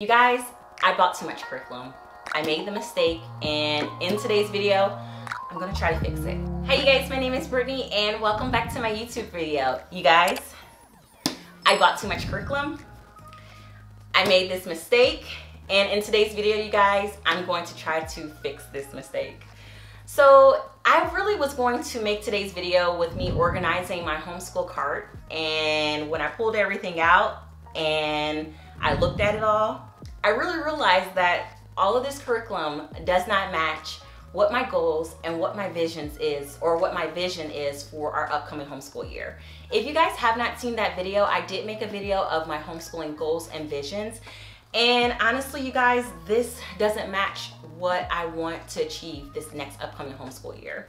You guys, I bought too much curriculum. I made the mistake, and in today's video, I'm gonna try to fix it. Hey you guys, my name is Brittany, and welcome back to my YouTube video. You guys, I bought too much curriculum. I made this mistake, and in today's video, you guys, I'm going to try to fix this mistake. So I really was going to make today's video with me organizing my homeschool cart, and when I pulled everything out and I looked at it all, I really realized that all of this curriculum does not match what my goals and what my visions is, or what my vision is for our upcoming homeschool year. If you guys have not seen that video, I did make a video of my homeschooling goals and visions. And honestly, you guys, this doesn't match what I want to achieve this next upcoming homeschool year.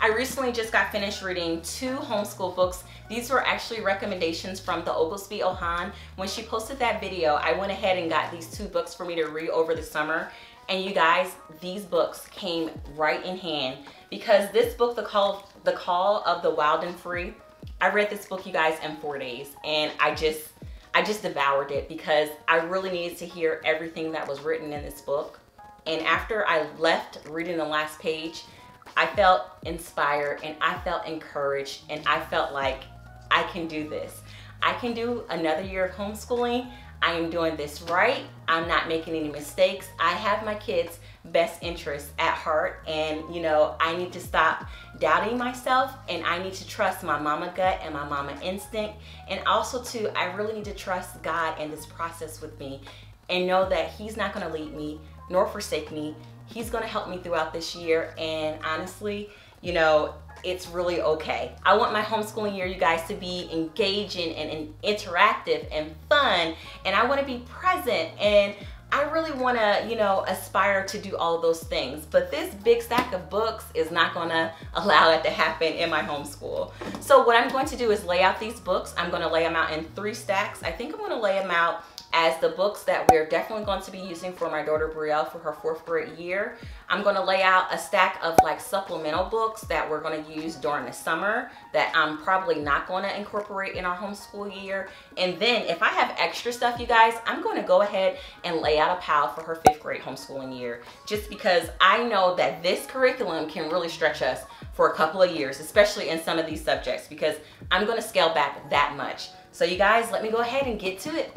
I recently just got finished reading two homeschool books. These were actually recommendations from the Oglesby Ohan. When she posted that video, I went ahead and got these two books for me to read over the summer. And you guys, these books came right in hand, because this book, The Call of the Wild and Free, I read this book, you guys, in 4 days. And I just devoured it, because I really needed to hear everything that was written in this book. And after I left reading the last page, I felt inspired and I felt encouraged and I felt like I can do this. I can do another year of homeschooling. I am doing this right. I'm not making any mistakes. I have my kids' best interests at heart, and you know, I need to stop doubting myself, and I need to trust my mama gut and my mama instinct, and also too, I really need to trust God in this process with me and know that He's not going to leave me nor forsake me. He's gonna help me throughout this year, and honestly, you know, it's really okay. I want my homeschooling year, you guys, to be engaging and interactive and fun, and I wanna be present, and I really wanna, you know, aspire to do all those things. But this big stack of books is not gonna allow it to happen in my homeschool. So what I'm going to do is lay out these books. I'm gonna lay them out in 3 stacks. I think I'm gonna lay them out as the books that we're definitely going to be using for my daughter Brielle for her 4th grade year. I'm gonna lay out a stack of like supplemental books that we're gonna use during the summer that I'm probably not gonna incorporate in our homeschool year. And then if I have extra stuff, you guys, I'm gonna go ahead and lay out a pile for her 5th grade homeschooling year, just because I know that this curriculum can really stretch us for a couple of years, especially in some of these subjects, because I'm gonna scale back that much. So you guys, let me go ahead and get to it.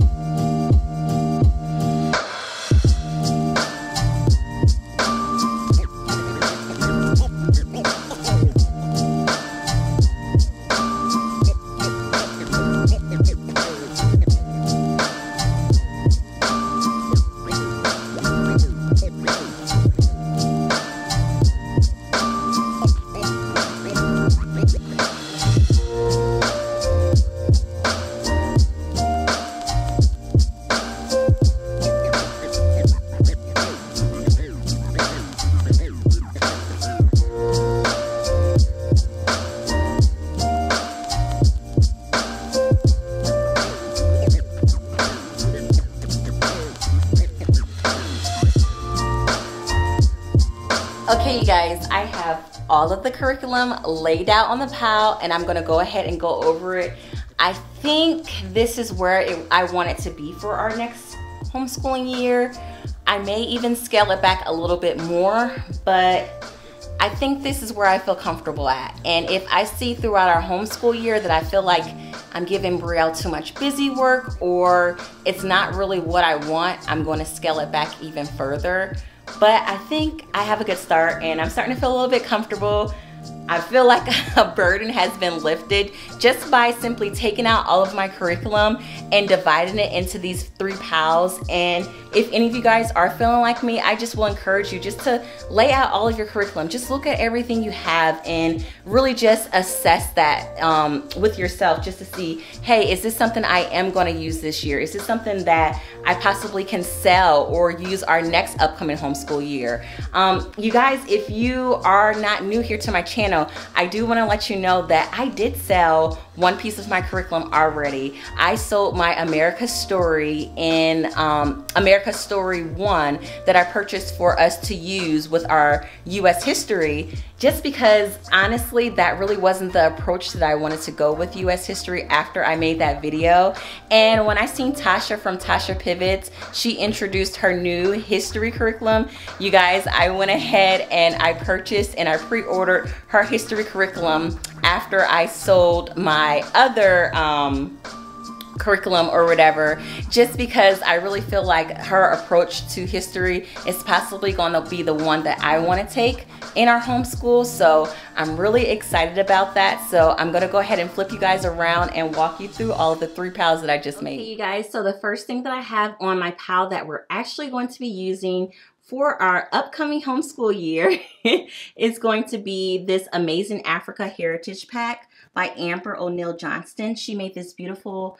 Okay, you guys, I have all of the curriculum laid out on the pile, and I'm gonna go ahead and go over it. I think this is where I want it to be for our next homeschooling year. I may even scale it back a little bit more, but I think this is where I feel comfortable at. And if I see throughout our homeschool year that I feel like I'm giving Brielle too much busy work, or it's not really what I want, I'm gonna scale it back even further. But I think I have a good start, and I'm starting to feel a little bit comfortable. I feel like a burden has been lifted just by simply taking out all of my curriculum and dividing it into these 3 piles. And if any of you guys are feeling like me, I just will encourage you just to lay out all of your curriculum. Just look at everything you have and really just assess that with yourself, just to see, hey, is this something I am going to use this year? Is this something that I possibly can sell or use our next upcoming homeschool year? You guys, if you are not new here to my channel, I do want to let you know that I did sell one piece of my curriculum already. I sold my America Story in America Story 1 that I purchased for us to use with our US history, just because honestly that really wasn't the approach that I wanted to go with US history after I made that video. And when I seen Tasha from Tasha Pivots, she introduced her new history curriculum, you guys, I went ahead and I purchased and I pre-ordered her history curriculum after I sold my other curriculum or whatever, just because I really feel like her approach to history is possibly going to be the one that I want to take in our homeschool. So I'm really excited about that. So I'm going to go ahead and flip you guys around and walk you through all of the three piles that I just made. Okay, you guys, so the first thing that I have on my pile that we're actually going to be using for our upcoming homeschool year is going to be this amazing Africa Heritage Pack by Amber O'Neill Johnston. She made this beautiful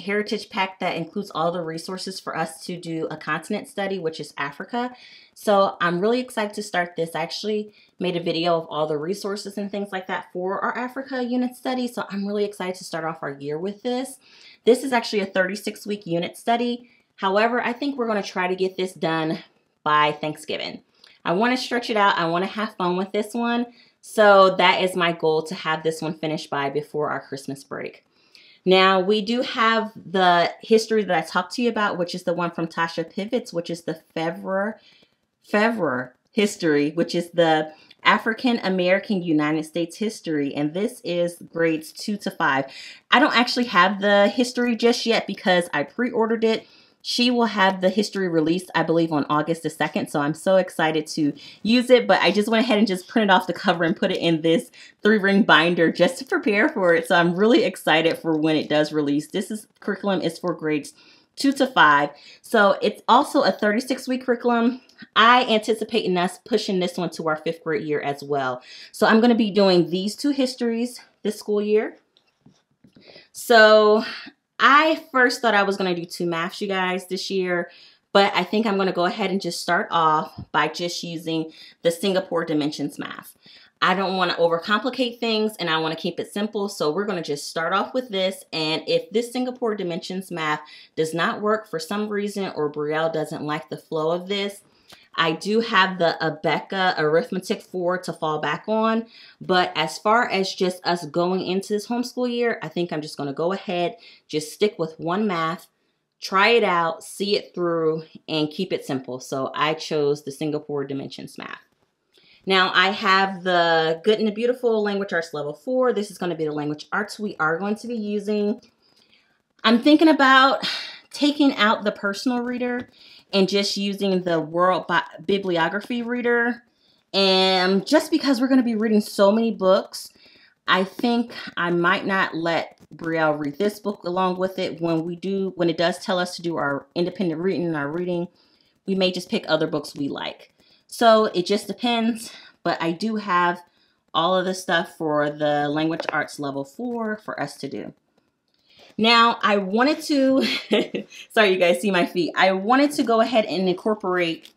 heritage pack that includes all the resources for us to do a continent study, which is Africa. So I'm really excited to start this. I actually made a video of all the resources and things like that for our Africa unit study. So I'm really excited to start off our year with this. This is actually a 36-week unit study. However, I think we're going to try to get this done by Thanksgiving. I want to stretch it out. I want to have fun with this one. So that is my goal, to have this one finished by before our Christmas break. Now, we do have the history that I talked to you about, which is the one from Tasha Pivots, which is the Fervor history, which is the African American United States history, and this is grades 2 to 5. I don't actually have the history just yet because I pre-ordered it. She will have the history released, I believe, on August the 2nd, so I'm so excited to use it, but I just went ahead and just printed off the cover and put it in this 3-ring binder just to prepare for it, so I'm really excited for when it does release. This is curriculum is for grades 2 to 5, so it's also a 36-week curriculum. I anticipate us pushing this one to our 5th grade year as well, so I'm going to be doing these two histories this school year. So I first thought I was going to do 2 maths, you guys, this year, but I think I'm going to go ahead and just start off by just using the Singapore Dimensions Math. I don't want to overcomplicate things and I want to keep it simple, so we're going to just start off with this, and if this Singapore Dimensions Math does not work for some reason or Brielle doesn't like the flow of this, I do have the Abeka Arithmetic 4 to fall back on, but as far as just us going into this homeschool year, I think I'm just going to go ahead, just stick with one math, try it out, see it through, and keep it simple. So I chose the Singapore Dimensions Math. Now I have the Good and the Beautiful Language Arts Level 4. This is going to be the language arts we are going to be using. I'm thinking about taking out the personal reader and just using the World Bibliography Reader. And just because we're going to be reading so many books, I think I might not let Brielle read this book along with it. When it does tell us to do our independent reading and our reading, we may just pick other books we like. So it just depends, but I do have all of the stuff for the Language Arts Level 4 for us to do. Now, I wanted to, sorry you guys see my feet, I wanted to go ahead and incorporate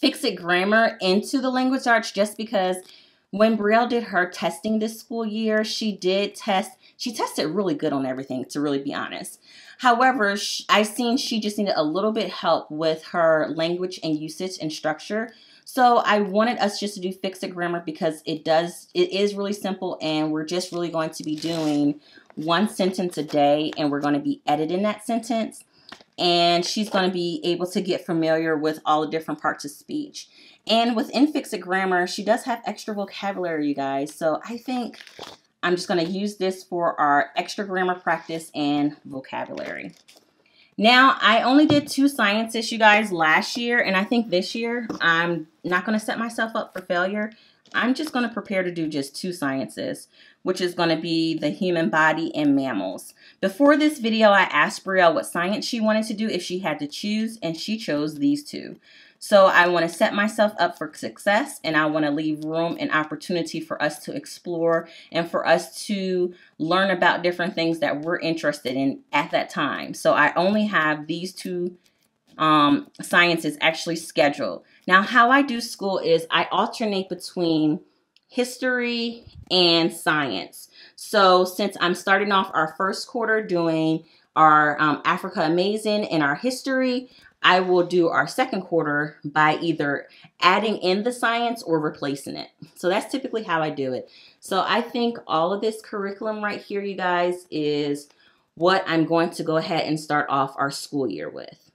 Fix-It Grammar into the language arts just because when Brielle did her testing this school year, she tested really good on everything, to really be honest. However, I seen she just needed a little bit help with her language and usage and structure. So I wanted us just to do Fix-It Grammar because it is really simple, and we're just really going to be doing one sentence a day, and we're going to be editing that sentence, and she's going to be able to get familiar with all the different parts of speech. And within Fix-It Grammar, she does have extra vocabulary, you guys, so I think I'm just going to use this for our extra grammar practice and vocabulary. Now, I only did 2 sciences, you guys, last year, and I think this year I'm not going to set myself up for failure. I'm just going to prepare to do just 2 sciences, which is going to be the human body and mammals. Before this video, I asked Brielle what science she wanted to do if she had to choose, and she chose these 2. So I want to set myself up for success, and I want to leave room and opportunity for us to explore and for us to learn about different things that we're interested in at that time. So I only have these 2 sciences actually scheduled. Now, how I do school is I alternate between history, and science. So since I'm starting off our first quarter doing our Africa Amazing and our history, I will do our second quarter by either adding in the science or replacing it. So that's typically how I do it. So I think all of this curriculum right here, you guys, is what I'm going to go ahead and start off our school year with.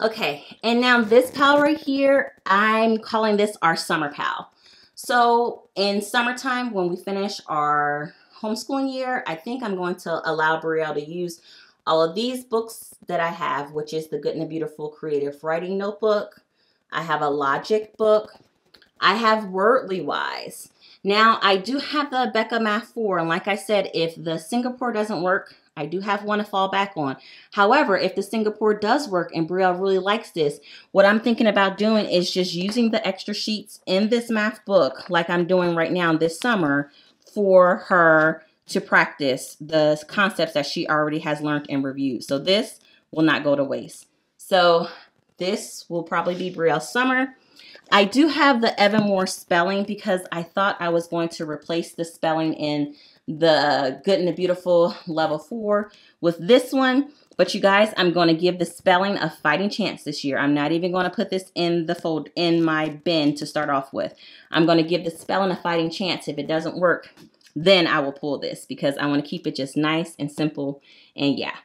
Okay, and now this pile right here, I'm calling this our summer pile. So in summertime, when we finish our homeschooling year, I think I'm going to allow Brielle to use all of these books that I have, which is the Good and the Beautiful Creative Writing Notebook. I have a logic book. I have Wordly Wise. Now, I do have the Abeka Math 4, and like I said, if the Singapore doesn't work, I do have one to fall back on. However, if the Singapore does work and Brielle really likes this, what I'm thinking about doing is just using the extra sheets in this math book, like I'm doing right now this summer, for her to practice the concepts that she already has learned and reviewed. So this will not go to waste. So this will probably be Brielle's summer. I do have the Evan Moore spelling because I thought I was going to replace the spelling in the Good and the Beautiful Level 4 with this one. But you guys, I'm going to give the spelling a fighting chance this year. I'm not even going to put this in the fold in my bin to start off with. I'm going to give the spelling a fighting chance. If it doesn't work, then I will pull this because I want to keep it just nice and simple. And yeah.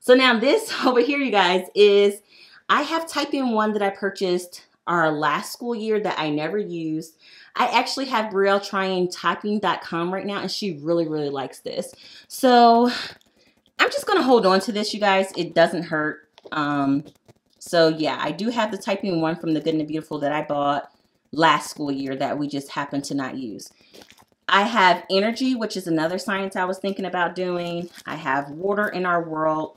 So now this over here, you guys, is I have Typing 1 that I purchased our last school year that I never used. I actually have Brielle trying Typing.com right now, and she really, really likes this. So I'm just going to hold on to this, you guys. It doesn't hurt. So yeah, I do have the Typing 1 from the Good and the Beautiful that I bought last school year that we just happened to not use. I have Energy, which is another science I was thinking about doing. I have Water in Our World.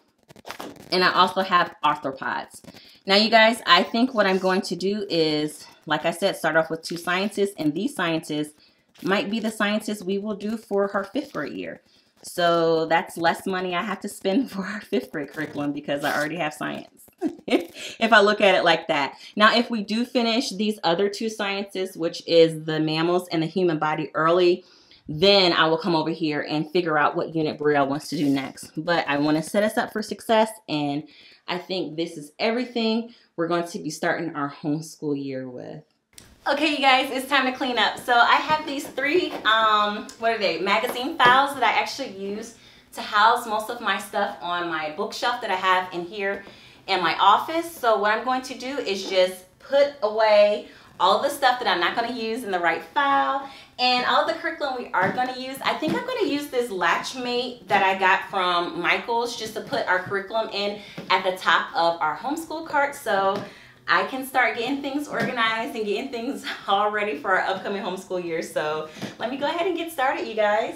And I also have arthropods. Now, you guys, I think what I'm going to do is, like I said, start off with two sciences. And these sciences might be the sciences we will do for her fifth grade year. So that's less money I have to spend for our fifth grade curriculum because I already have science. If I look at it like that. Now, if we do finish these other two sciences, which is the mammals and the human body early, then I will come over here and figure out what unit Brielle wants to do next. But I want to set us up for success, and I think this is everything we're going to be starting our homeschool year with. Okay, you guys, it's time to clean up. So I have these three, what are they, magazine files that I actually use to house most of my stuff on my bookshelf that I have in here in my office. So what I'm going to do is just put away all the stuff that I'm not going to use in the right file, and all the curriculum we are going to use. I think I'm going to use this latch mate that I got from Michael's just to put our curriculum in at the top of our homeschool cart so I can start getting things organized and getting things all ready for our upcoming homeschool year. So let me go ahead and get started, you guys.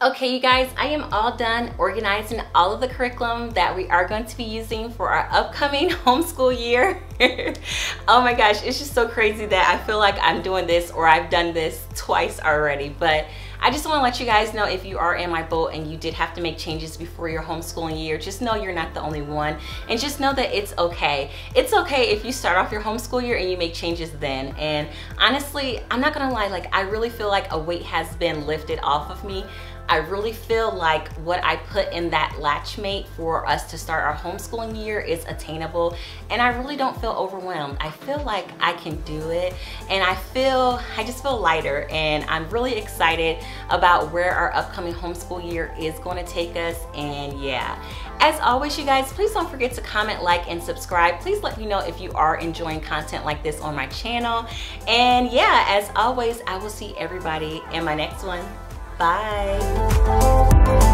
Okay, you guys, I am all done organizing all of the curriculum that we are going to be using for our upcoming homeschool year. Oh my gosh, it's just so crazy that I feel like I'm doing this, or I've done this twice already, but I just want to let you guys know, if you are in my boat and you did have to make changes before your homeschooling year, just know you're not the only one, and just know that it's okay. It's okay if you start off your homeschool year and you make changes then. And honestly, I'm not gonna lie, like, I really feel like a weight has been lifted off of me. I really feel like what I put in that latchmate for us to start our homeschooling year is attainable, and I really don't feel overwhelmed. I feel like I can do it, and I just feel lighter, and I'm really excited about where our upcoming homeschool year is going to take us. And yeah, as always, you guys, please don't forget to comment, like, and subscribe. Please let me know if you are enjoying content like this on my channel. And yeah, as always, I will see everybody in my next one. Bye.